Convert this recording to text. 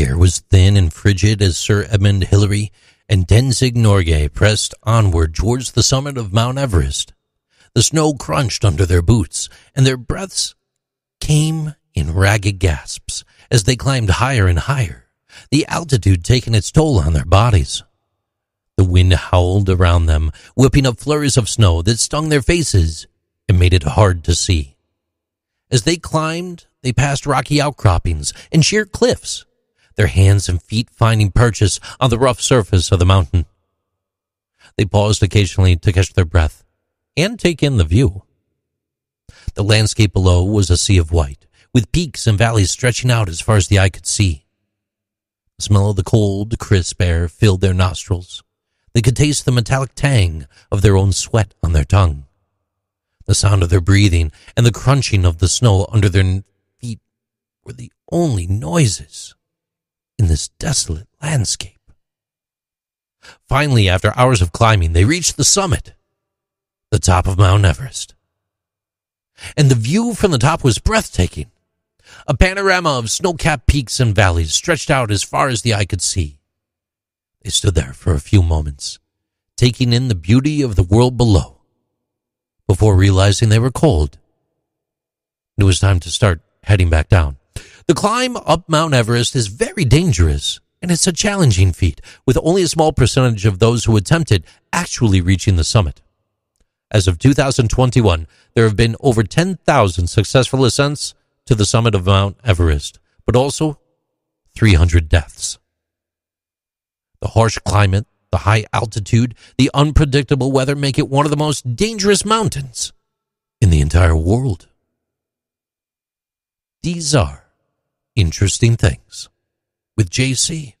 year was thin and frigid as Sir Edmund Hillary and Tenzing Norgay pressed onward towards the summit of Mount Everest. The snow crunched under their boots, and their breaths came in ragged gasps as they climbed higher and higher, the altitude taking its toll on their bodies. The wind howled around them, whipping up flurries of snow that stung their faces and made it hard to see. As they climbed, they passed rocky outcroppings and sheer cliffs, their hands and feet finding purchase on the rough surface of the mountain. They paused occasionally to catch their breath and take in the view. The landscape below was a sea of white, with peaks and valleys stretching out as far as the eye could see. The smell of the cold, crisp air filled their nostrils. They could taste the metallic tang of their own sweat on their tongue. The sound of their breathing and the crunching of the snow under their feet were the only noises in this desolate landscape. Finally, after hours of climbing, they reached the summit, the top of Mount Everest. And the view from the top was breathtaking. A panorama of snow-capped peaks and valleys stretched out as far as the eye could see. They stood there for a few moments, taking in the beauty of the world below, before realizing they were cold. It was time to start heading back down. The climb up Mount Everest is very dangerous, and it's a challenging feat, with only a small percentage of those who attempt it actually reaching the summit. As of 2021, there have been over 10,000 successful ascents to the summit of Mount Everest, but also 300 deaths. The harsh climate, the high altitude, the unpredictable weather make it one of the most dangerous mountains in the entire world. These are Interesting Things with JC.